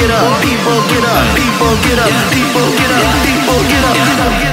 get up, people get up, people get up, people get up, people get up, people get up.